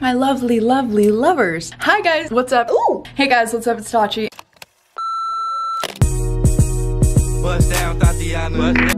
My lovely, lovely lovers. Hi guys, what's up? Ooh! Hey guys, what's up? It's Tachi. Bust down, Tatiana.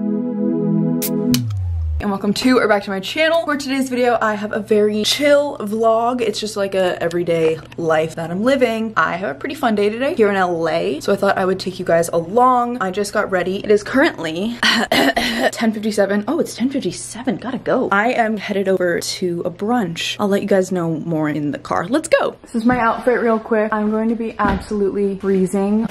And welcome to or back to my channel. For today's video, I have a very chill vlog. It's just like a everyday life that I'm living. I have a pretty fun day today here in LA, so I thought I would take you guys along. I just got ready. It is currently 10:57. Oh, it's 10:57. Gotta go. I am headed over to a brunch. I'll let you guys know more in the car. Let's go. This is my outfit real quick. I'm going to be absolutely freezing.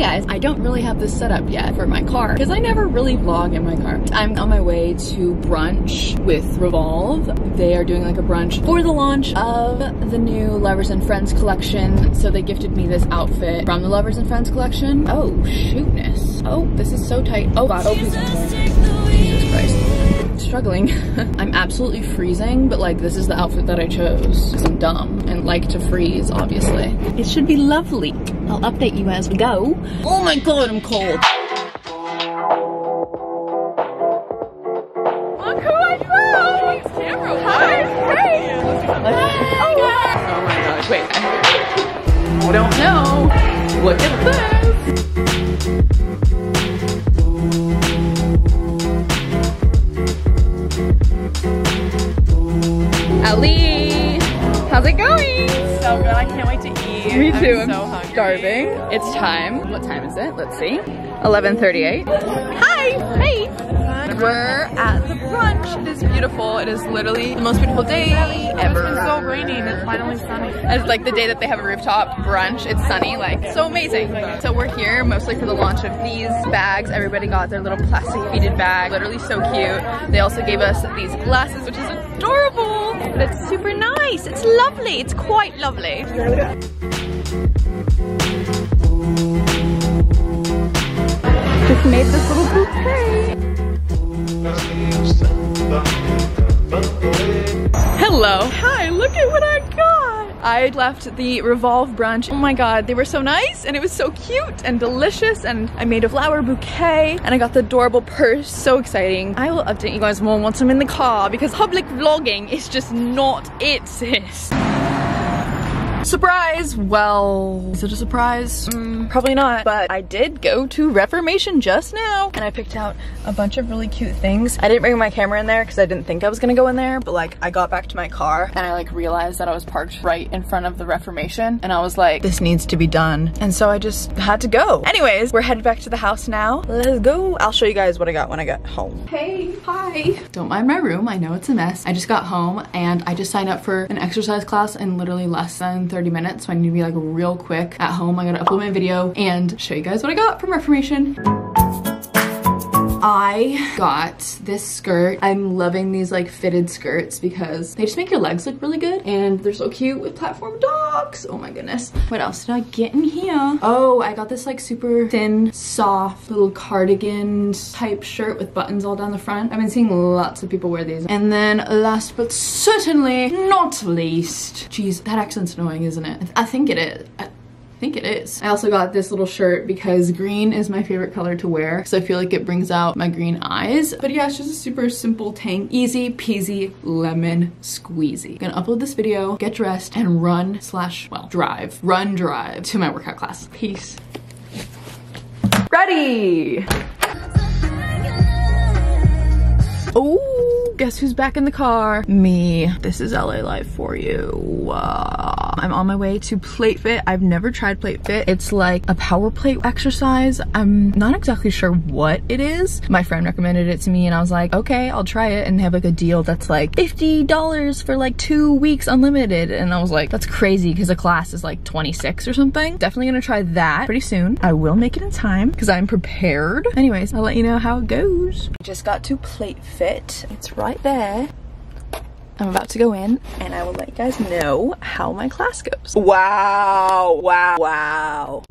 Guys, I don't really have this set up yet for my car because I never really vlog in my car. I'm on my way to brunch with Revolve. They are doing like a brunch for the launch of the new Lovers and Friends collection. So they gifted me this outfit from the Lovers and Friends collection. Oh, shootness. Oh, this is so tight. Oh God, oh please don't turn. Jesus Christ. Struggling. I'm absolutely freezing, but like this is the outfit that I chose because I'm dumb and like to freeze, obviously. It should be lovely. I'll update you as we go. Oh my God, I'm cold. Look who I found! Hi! Hey! Oh my gosh, wait. I don't know. Look at this! Ali, how's it going? So good, I can't wait to eat. Me too, I'm so hungry. Starving. It's time. What time is it? Let's see. 11:38. Hi! Hey! We're at the brunch. It is beautiful. It is literally the most beautiful day ever. It's so rainy and it's finally sunny. It's like the day that they have a rooftop brunch. It's sunny, like so amazing. So we're here mostly for the launch of these bags. Everybody got their little plastic beaded bag. Literally so cute. They also gave us these glasses, which is adorable. But it's super nice. It's lovely. It's quite lovely. Just made this little bouquet. Hello. Hi, look at what I got. I left the Revolve brunch. Oh my God, they were so nice and it was so cute and delicious and I made a flower bouquet and I got the adorable purse. So exciting. I will update you guys more once I'm in the car because public vlogging is just not it, sis. Surprise! Well, is it a surprise? Probably not, but I did go to Reformation just now and I picked out a bunch of really cute things. I didn't bring my camera in there because I didn't think I was gonna go in there, but like I got back to my car and I like realized that I was parked right in front of the Reformation and I was like, this needs to be done. And so I just had to go. Anyways, we're headed back to the house now. Let's go. I'll show you guys what I got when I get home. Hey, hi. Don't mind my room. I know it's a mess. I just got home and I just signed up for an exercise class in literally less than 30 minutes, so I need to be like real quick at home. I gotta upload my video and show you guys what I got from Reformation. I got this skirt. I'm loving these like fitted skirts because they just make your legs look really good and they're so cute with platform docks. Oh my goodness. What else did I get in here? Oh, I got this like super thin, soft little cardigan type shirt with buttons all down the front. I've been seeing lots of people wear these. And then last but certainly not least. Jeez, that accent's annoying, isn't it? I think it is. I think it is. I also got this little shirt because green is my favorite color to wear, so I feel like it brings out my green eyes. But yeah, it's just a super simple tank. Easy peasy lemon squeezy. I'm gonna upload this video, get dressed, and run slash, well, drive. Run drive to my workout class. Peace. Ready! Oh, guess who's back in the car? Me. This is LA life for you. I'm on my way to Plate Fit. I've never tried Plate Fit. It's like a power plate exercise. I'm not exactly sure what it is. My friend recommended it to me and I was like, okay, I'll try it, and they have like a deal that's like $50 for like 2 weeks unlimited. And I was like, that's crazy because a class is like 26 or something. Definitely gonna try that pretty soon. I will make it in time because I'm prepared. Anyways, I'll let you know how it goes. Just got to Plate Fit. It's right there. I'm about to go in and I will let you guys know how my class goes. Wow, wow, wow.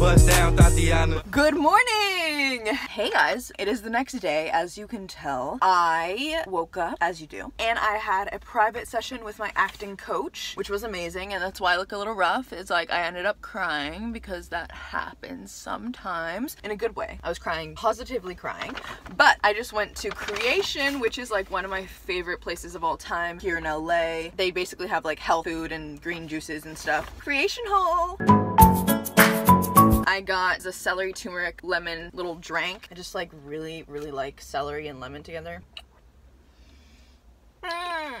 Bust down, Tatiana. Good morning! Hey guys, it is the next day. As you can tell, I woke up, as you do, and I had a private session with my acting coach, which was amazing, and that's why I look a little rough. It's like I ended up crying because that happens sometimes. In a good way. I was crying, positively crying, but I just went to Creation, which is like one of my favorite places of all time here in LA. They basically have like health food and green juices and stuff. Creation Hall! I got the celery, turmeric, lemon little drink. I just like really like celery and lemon together.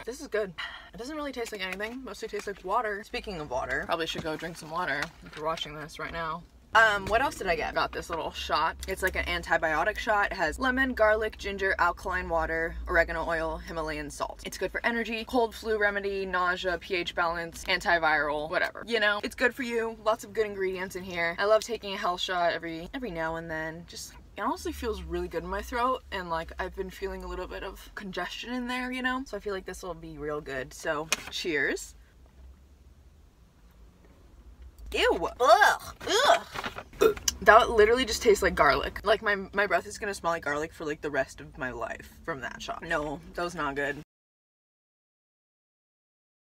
This is good. It doesn't really taste like anything. Mostly tastes like water. Speaking of water, probably should go drink some water if you're watching this right now. What else did I get? I got this little shot. It's like an antibiotic shot. It has lemon, garlic, ginger, alkaline water, oregano oil, Himalayan salt. It's good for energy, cold flu remedy, nausea, pH balance, antiviral, whatever. You know, it's good for you. Lots of good ingredients in here. I love taking a health shot every now and then. Just, it honestly feels really good in my throat, and like I've been feeling a little bit of congestion in there, you know? So I feel like this will be real good. So cheers. Ew. Ugh. Ugh. That literally just tastes like garlic. Like my breath is gonna smell like garlic for like the rest of my life from that shot. No, that was not good.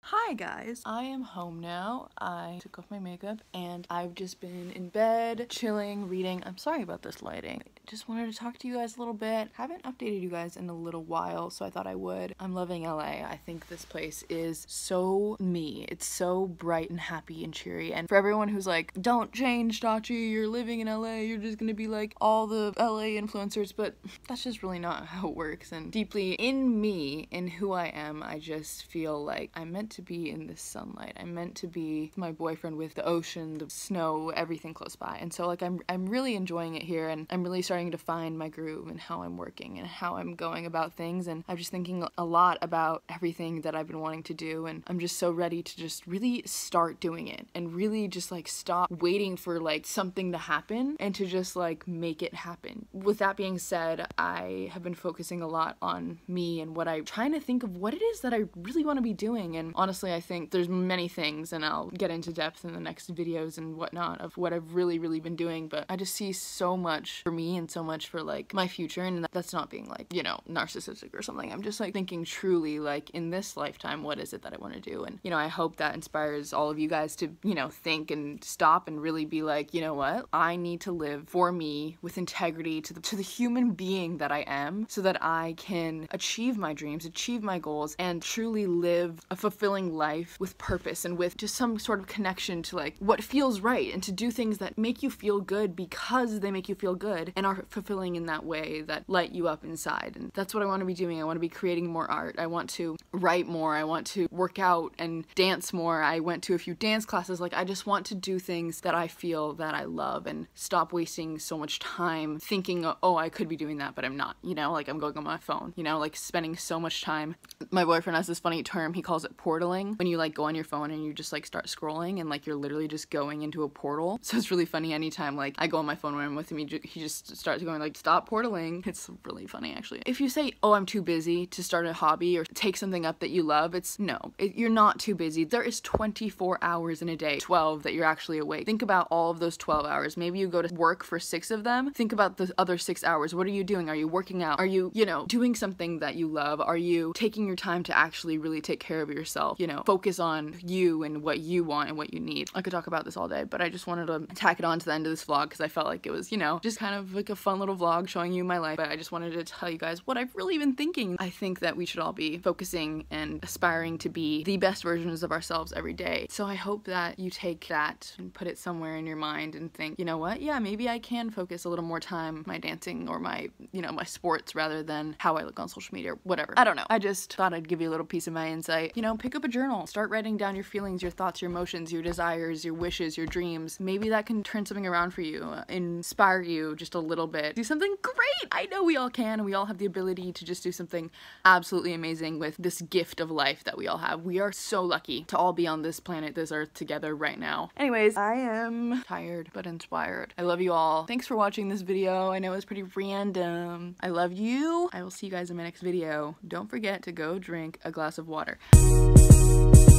Hi guys, I am home now. I took off my makeup and I've just been in bed, chilling, reading. I'm sorry about this lighting. I just wanted to talk to you guys a little bit. I haven't updated you guys in a little while, so I thought I would. I'm loving LA. I think this place is so me. It's so bright and happy and cheery. And for everyone who's like, don't change, Dachi, you're living in LA, you're just gonna be like all the LA influencers, but that's just really not how it works. And deeply in me, in who I am, I just feel like I'm meant to be in this sunlight. I'm meant to be with my boyfriend, with the ocean, the snow, everything close by. And so like I'm really enjoying it here, and I'm really starting to find my groove and how I'm working and how I'm going about things. And I'm just thinking a lot about everything that I've been wanting to do, and I'm just so ready to just really start doing it and really just like stop waiting for like something to happen and to just like make it happen. With that being said, I have been focusing a lot on me and what I'm trying to think of what it is that I really want to be doing. And honestly, I think there's many things, and I'll get into depth in the next videos and whatnot of what I've really been doing, but I just see so much for me and so much for like my future. And that's not being like, you know, narcissistic or something. I'm just like thinking truly like in this lifetime, what is it that I want to do? And you know, I hope that inspires all of you guys to, you know, think and stop and really be like, you know what, I need to live for me with integrity to the human being that I am, so that I can achieve my dreams, achieve my goals, and truly live a fulfilling life with purpose and with just some sort of connection to like what feels right, and to do things that make you feel good because they make you feel good and are fulfilling in that way, that light you up inside. And that's what I want to be doing. I want to be creating more art. I want to write more. I want to work out and dance more. I went to a few dance classes. Like I just want to do things that I feel that I love, and stop wasting so much time thinking, oh, I could be doing that, but I'm not, you know, like I'm going on my phone, you know, like spending so much time. My boyfriend has this funny term, he calls it portal. When you like go on your phone and you just like start scrolling, and like you're literally just going into a portal. So it's really funny, anytime like I go on my phone when I'm with him, he just starts going like, stop portaling. It's really funny actually. If you say, oh, I'm too busy to start a hobby or take something up that you love, it's no, you're not too busy. There is 24 hours in a day, 12 that you're actually awake. Think about all of those 12 hours. Maybe you go to work for 6 of them. Think about the other 6 hours. What are you doing? Are you working out? Are you, you know, doing something that you love? Are you taking your time to actually really take care of yourself? You know, focus on you and what you want and what you need. I could talk about this all day, but I just wanted to tack it on to the end of this vlog because I felt like it was, you know, just kind of like a fun little vlog showing you my life. But I just wanted to tell you guys what I've really been thinking. I think that we should all be focusing and aspiring to be the best versions of ourselves every day. So I hope that you take that and put it somewhere in your mind and think, you know what, yeah, maybe I can focus a little more time on my dancing or my, you know, my sports rather than how I look on social media or whatever. I don't know. I just thought I'd give you a little piece of my insight. You know, pick up a journal. Start writing down your feelings, your thoughts, your emotions, your desires, your wishes, your dreams. Maybe that can turn something around for you, inspire you just a little bit. Do something great! I know we all can, and we all have the ability to just do something absolutely amazing with this gift of life that we all have. We are so lucky to all be on this planet, this earth together right now. Anyways, I am tired but inspired. I love you all. Thanks for watching this video. I know it's pretty random. I love you. I will see you guys in my next video. Don't forget to go drink a glass of water.